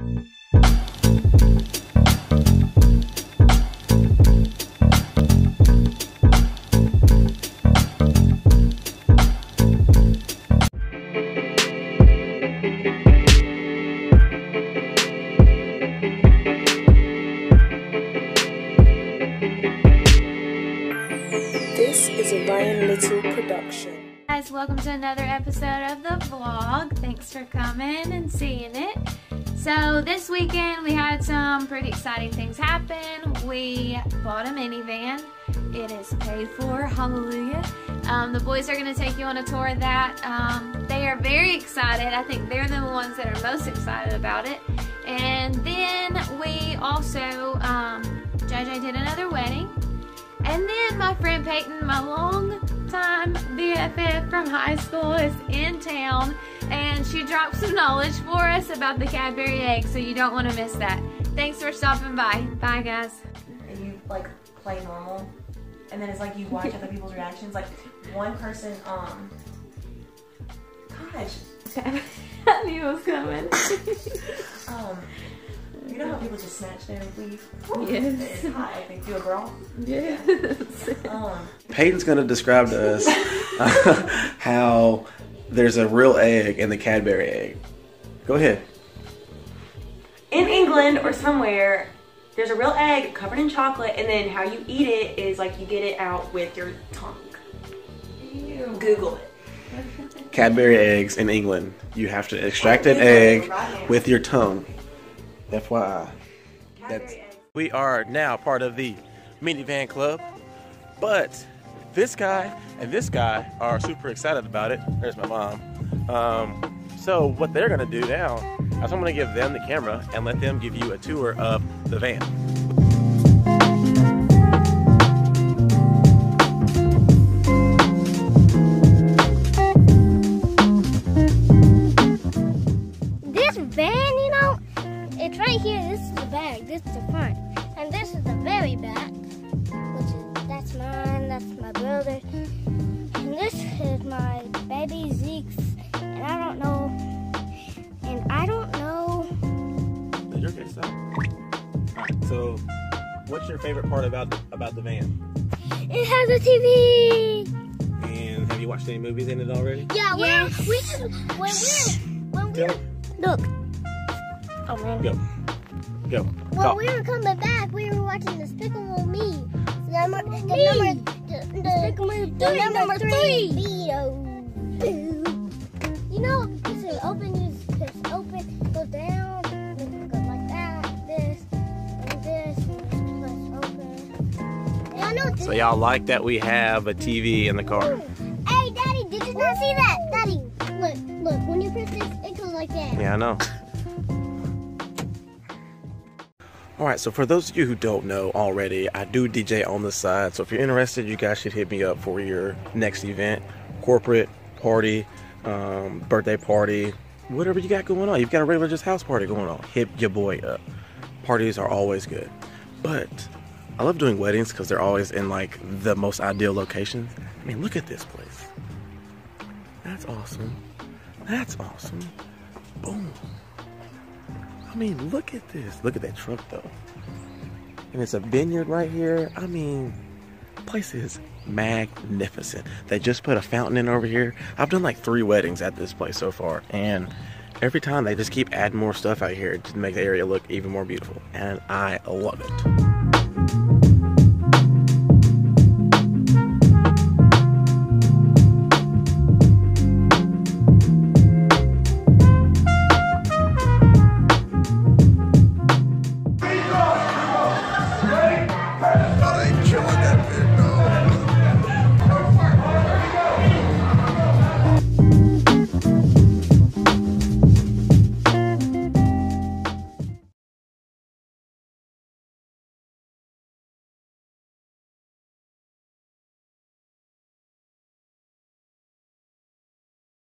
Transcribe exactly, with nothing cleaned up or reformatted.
This is a Brian Little production. Guys, welcome to another episode of the vlog. Thanks for coming and seeing it. So this weekend we had some pretty exciting things happen. We bought a minivan. It is paid for. Hallelujah. Um, the boys are going to take you on a tour of that. Um, they are very excited. I think they're the ones that are most excited about it. And then we also, um, J J did another wedding. And then my friend Peyton, my long-time B F F from high school, is in town, and she dropped some knowledge for us about the Cadbury egg, so you don't want to miss that. Thanks for stopping by. Bye, guys. And you, like, play normal, and then it's like you watch other people's reactions. Like, one person, um, gosh. I knew it was coming. um... You know how people just snatch their leaf? Yes. Hi, they do a brawl? Yes. Um. Peyton's going to describe to us uh, how there's a real egg in the Cadbury egg. Go ahead. In England or somewhere, there's a real egg covered in chocolate, and then how you eat it is like you get it out with your tongue. Ew. Google it. Cadbury eggs in England. You have to extract an egg with your tongue. F Y I. That's, we are now part of the minivan club, but this guy and this guy are super excited about it. There's my mom. Um, so what they're gonna do now is I'm gonna give them the camera and let them give you a tour of the van. This is the front, and this is the very back, which is, that's mine, that's my brother, and this is my baby Zeke's, and I don't know, and I don't know. You're okay, stop. All right, so what's your favorite part about the, about the van? It has a T V! And have you watched any movies in it already? Yeah, yes. When, we just, when we're, when we're, look. Oh, man. Go. Go. Well, we were coming back. We were watching Despicable Me. The number, the me. number, the, the, the three, number the three. Video. You know, this is open. You just open, go down, go like that, this, and this, and open. Yeah, I know this. So y'all like that we have a T V in the car? Hey, Daddy, did you not see that? Daddy, look, look. When you press this, it goes like that. Yeah, I know. Alright, so for those of you who don't know already, I do D J on the side, so if you're interested, you guys should hit me up for your next event, corporate, party, um, birthday party, whatever you got going on. You've got a regular just house party going on, hit your boy up. Parties are always good. But I love doing weddings because they're always in like the most ideal locations. I mean, look at this place. That's awesome. That's awesome. Boom. I mean, look at this. Look at that truck, though. And it's a vineyard right here. I mean, the place is magnificent. They just put a fountain in over here. I've done like three weddings at this place so far. And every time they just keep adding more stuff out here to make the area look even more beautiful. And I love it.